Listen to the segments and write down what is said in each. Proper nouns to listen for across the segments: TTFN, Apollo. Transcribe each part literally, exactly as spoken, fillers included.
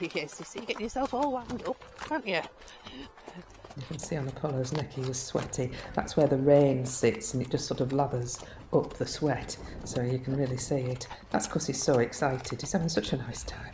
Yes, you see, you're getting yourself all wound up, aren't you? You can see on Apollo's neck he was sweaty. That's where the rain sits and it just sort of lathers up the sweat, so you can really see it. That's because he's so excited. He's having such a nice time.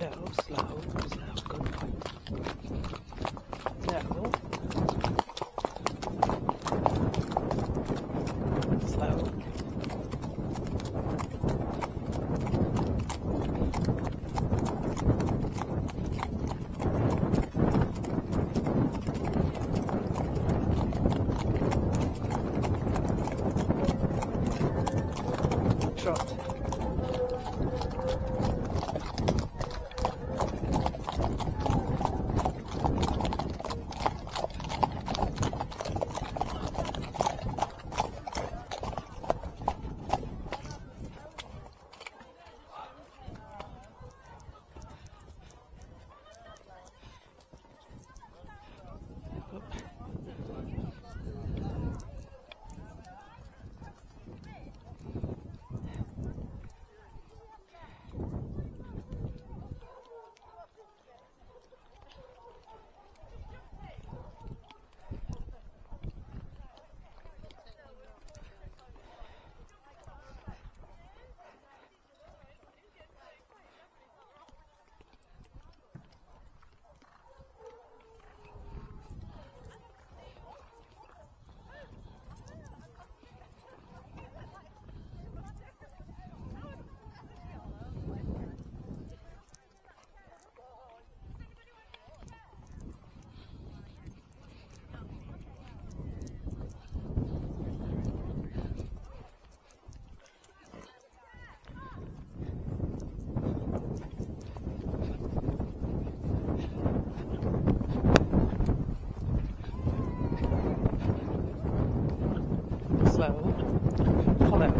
No, slow, slow, good boy. No. Slow. Trot. Slow. Follow.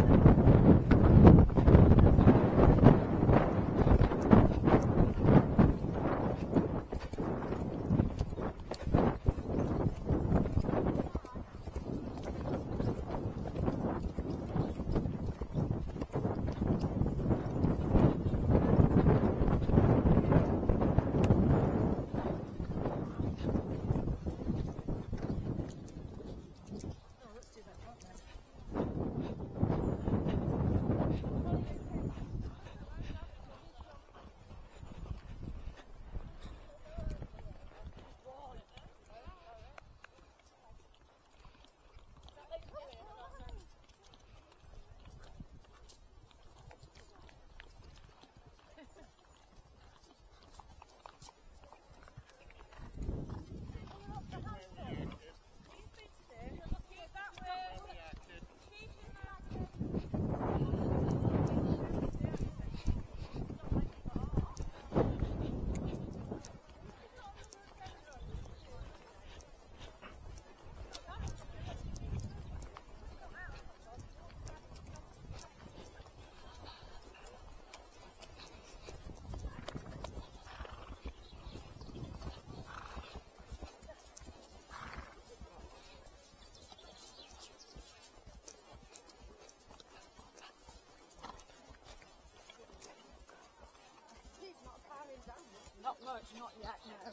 Not much, not yet, no.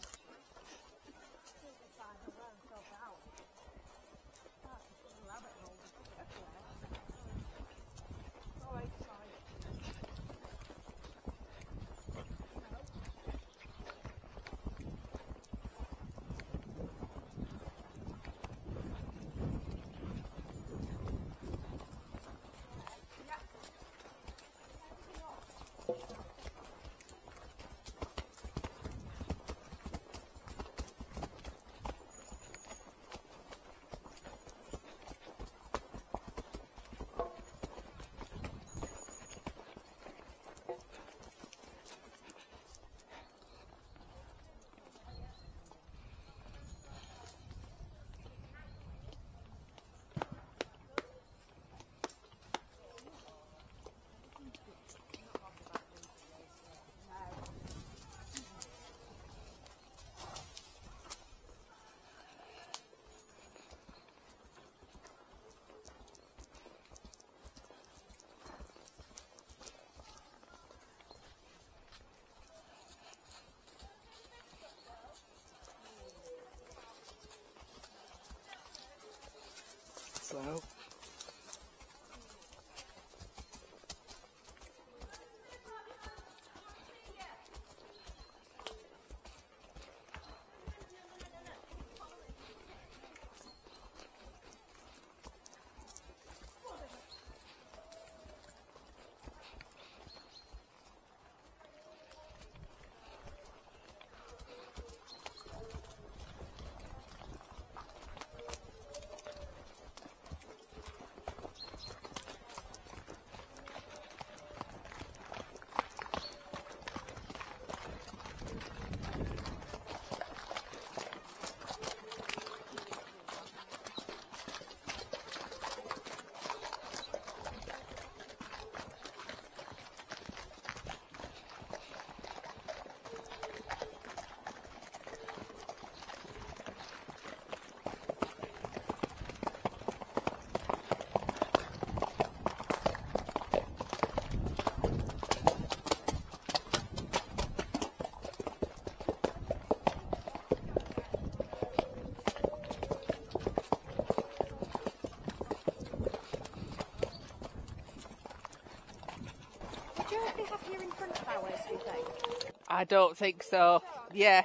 I don't think so. Yeah.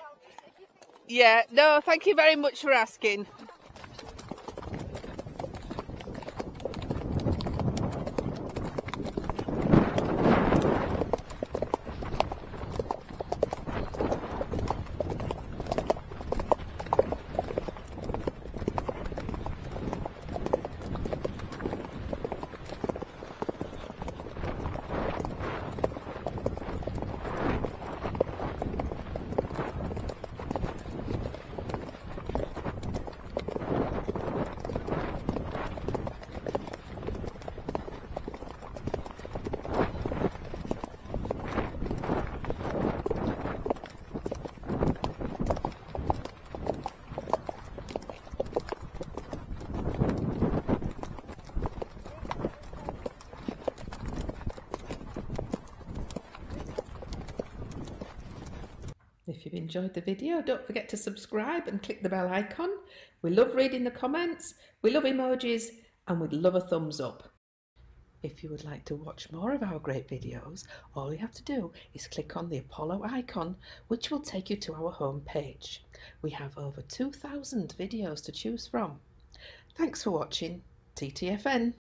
Yeah. No, thank you very much for asking. If you've enjoyed the video, don't forget to subscribe and click the bell icon. We love reading the comments, we love emojis, and we'd love a thumbs up. If you would like to watch more of our great videos, all you have to do is click on the Apollo icon, which will take you to our home page. We have over two thousand videos to choose from. Thanks for watching. T T F N.